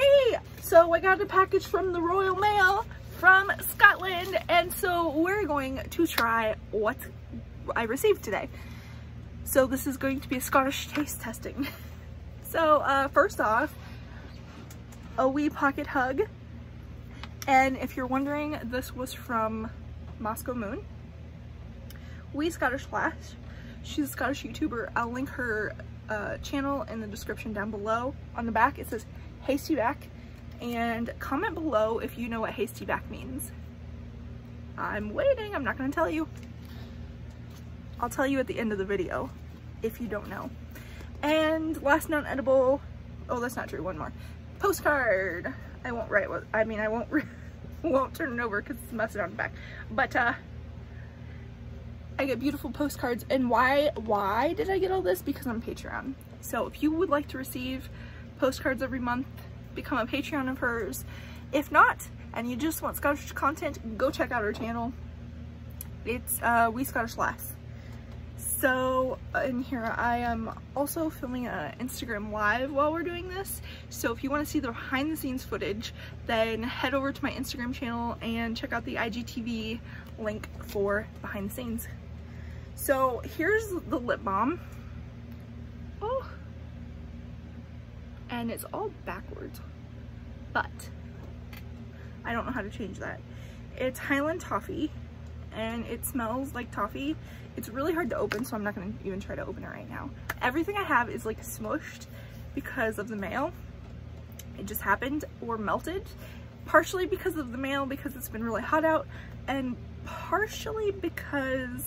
Hey, so I got a package from the Royal Mail from Scotland, and so we're going to try what I received today. So this is going to be a Scottish taste testing. So first off, a wee pocket hug. And if you're wondering, this was from Moscow Moon. Wee Scottish Lass. She's a Scottish YouTuber. I'll link her channel in the description down below. On the back it says Hasty Back, and comment below if you know what Hasty Back means. I'm waiting, I'm not gonna tell you. I'll tell you at the end of the video if you don't know. And last non-edible, oh that's not true, one more. Postcard. I won't write what, I mean I won't turn it over because it's messed on the back. But I get beautiful postcards, and why did I get all this? Because I'm Patreon. So if you would like to receive postcards every month, become a Patreon of hers. If not, and you just want Scottish content, go check out her channel. It's Wee Scottish Lass. So in here I am also filming an Instagram live while we're doing this, so if you want to see the behind the scenes footage, then head over to my Instagram channel and check out the IGTV link for behind the scenes. So here's the lip balm. Oh, and it's all backwards, but I don't know how to change that. It's Highland Toffee, and it smells like toffee. It's really hard to open, so I'm not gonna even try to open it right now. Everything I have is like smushed because of the mail. It just happened, or melted. Partially because of the mail, because it's been really hot out, and partially because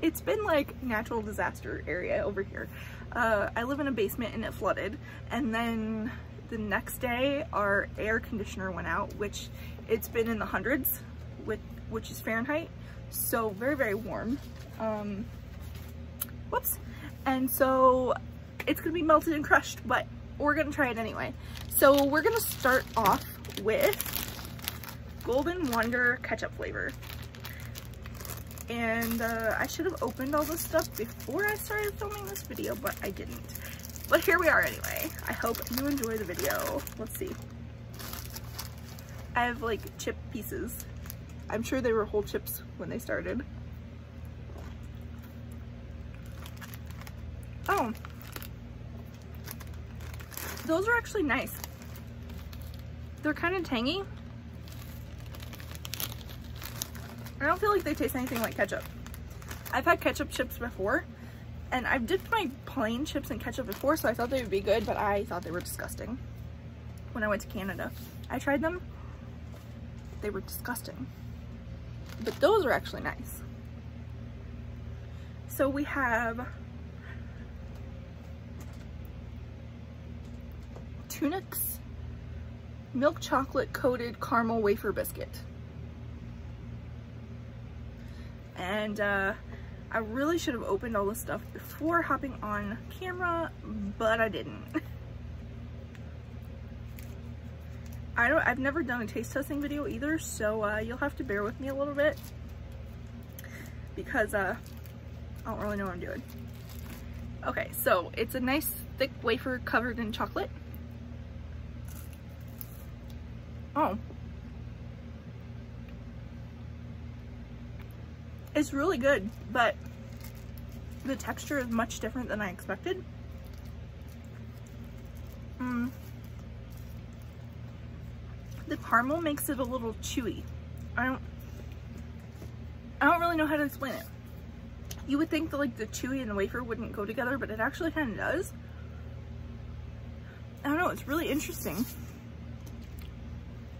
it's been like natural disaster area over here. I live in a basement and it flooded, and then the next day our air conditioner went out, which it's been in the hundreds, which is Fahrenheit, so very, very warm. Whoops. And so it's gonna be melted and crushed, but we're gonna try it anyway. So we're gonna start off with Golden Wonder ketchup flavor. And I should have opened all this stuff before I started filming this video, but I didn't. But here we are anyway. I hope you enjoy the video. Let's see. I have like chip pieces. I'm sure they were whole chips when they started. Oh. Those are actually nice. They're kind of tangy. I don't feel like they taste anything like ketchup. I've had ketchup chips before, and I've dipped my plain chips in ketchup before, so I thought they would be good, but I thought they were disgusting when I went to Canada. I tried them, they were disgusting. But those are actually nice. So we have Tunnock's milk chocolate coated caramel wafer biscuit. And I really should have opened all this stuff before hopping on camera, but I didn't. I've never done a taste testing video either, so you'll have to bear with me a little bit because I don't really know what I'm doing. Okay, so it's a nice thick wafer covered in chocolate. Oh. It's really good, but the texture is much different than I expected. The caramel makes it a little chewy. I don't really know how to explain it. You would think that like the chewy and the wafer wouldn't go together, but it actually kind of does. I don't know, it's really interesting.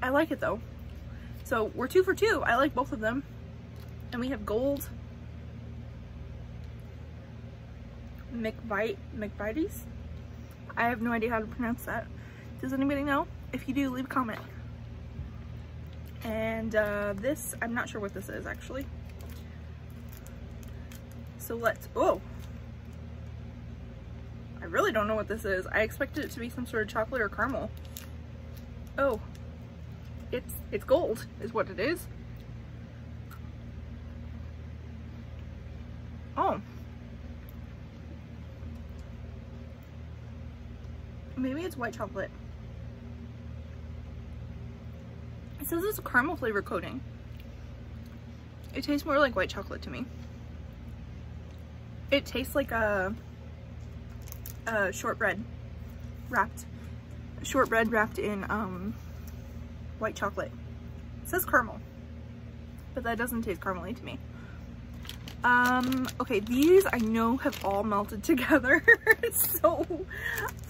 I like it though. So we're 2 for 2. I like both of them. And we have gold McVitie's. I have no idea how to pronounce that. Does anybody know? If you do, leave a comment. And this, I'm not sure what this is actually. So let's, oh! I really don't know what this is. I expected it to be some sort of chocolate or caramel. Oh, it's gold is what it is. Maybe it's white chocolate. It says it's a caramel flavor coating. It tastes more like white chocolate to me. It tastes like a shortbread wrapped in white chocolate. It says caramel, but that doesn't taste caramelly to me. Okay, these I know have all melted together, so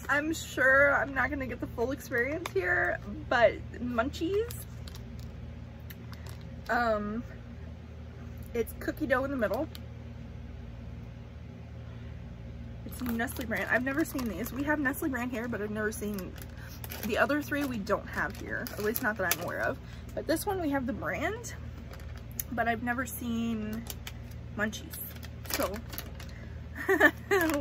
I'm sure I'm not gonna get the full experience here, but Munchies, it's cookie dough in the middle. It's Nestle brand. I've never seen these. We have Nestle brand here, but I've never seen the other three. We don't have here, at least not that I'm aware of, but this one we have the brand, but I've never seen Munchies, so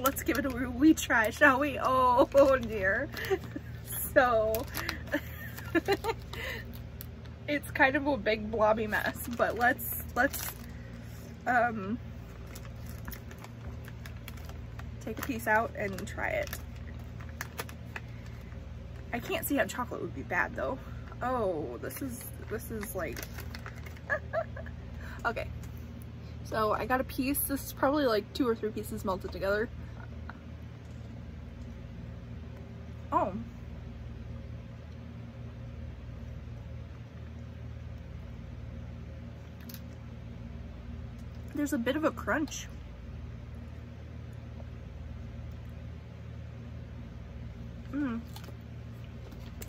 let's give it a wee try, shall we? Oh dear. So it's kind of a big blobby mess, but let's take a piece out and try it. I can't see how chocolate would be bad though. Oh, this is like okay. So I got a piece. This is probably like 2 or 3 pieces melted together. Oh. There's a bit of a crunch.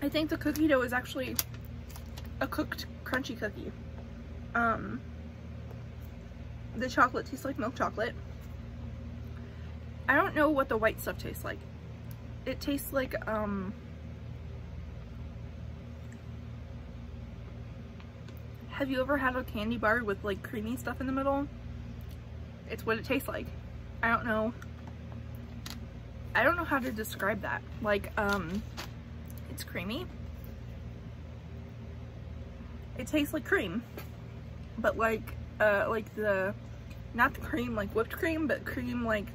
I think the cookie dough is actually a cooked crunchy cookie. The chocolate tastes like milk chocolate. I don't know what the white stuff tastes like. It tastes like, have you ever had a candy bar with like creamy stuff in the middle? It's what it tastes like. I don't know how to describe that. Like, it's creamy. It tastes like cream, but like the, not the cream like whipped cream, but cream like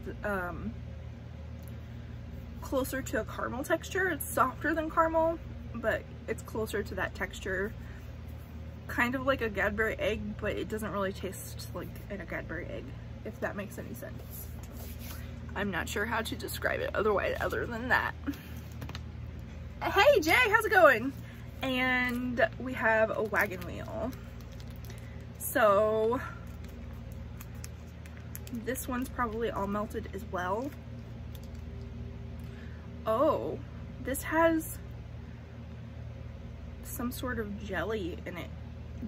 closer to a caramel texture. It's softer than caramel, but it's closer to that texture. Kind of like a Cadbury egg, but it doesn't really taste like a Cadbury egg, if that makes any sense. I'm not sure how to describe it other than that. Hey Jay, how's it going? And we have a wagon wheel. So this one's probably all melted as well. Oh, this has some sort of jelly in it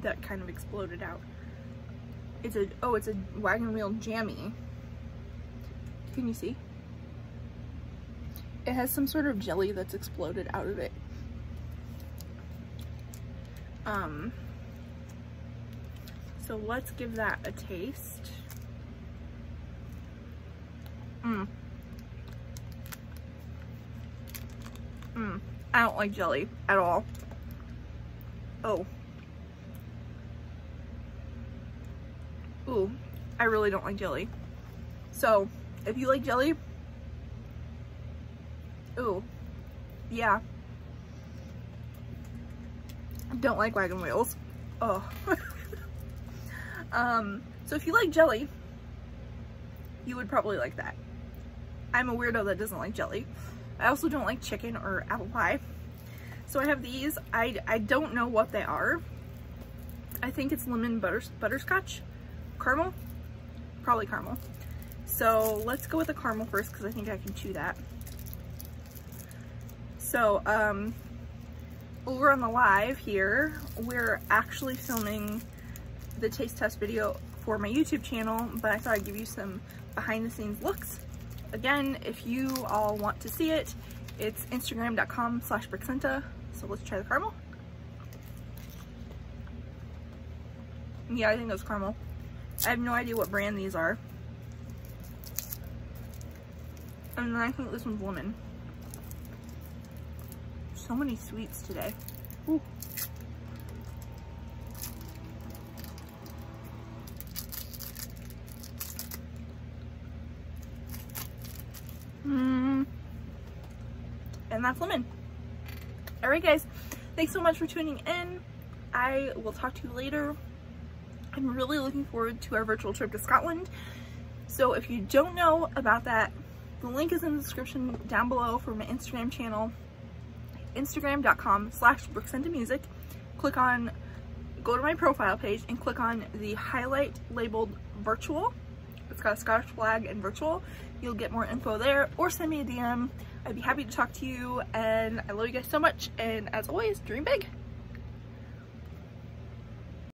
that kind of exploded out. It's a wagon wheel jammy. Can you see? It has some sort of jelly that's exploded out of it. So let's give that a taste. I don't like jelly at all. Oh. Ooh, I really don't like jelly. So, if you like jelly, ooh, yeah. Don't like wagon wheels. Oh. So if you like jelly, you would probably like that. I'm a weirdo that doesn't like jelly. I also don't like chicken or apple pie. So I have these. I don't know what they are. I think it's lemon butterscotch, caramel, probably caramel. So let's go with the caramel first because I think I can chew that. So over on the live here, we're actually filming the taste test video for my YouTube channel, but I thought I'd give you some behind the scenes looks. Again, if you all want to see it, it's instagram.com/Brixenta. So let's try the caramel. Yeah, I think it was caramel. I have no idea what brand these are. And then I think this one's lemon. So many sweets today. Ooh. and that's lemon. All right, guys, thanks so much for tuning in. I will talk to you later. I'm really looking forward to our virtual trip to Scotland. So if you don't know about that, the link is in the description down below for my Instagram channel, instagram.com/Brixentamusic. Click on, go to my profile page and click on the highlight labeled virtual. It's got a Scottish flag and virtual. You'll get more info there, or send me a DM. I'd be happy to talk to you, and I love you guys so much, and as always, dream big.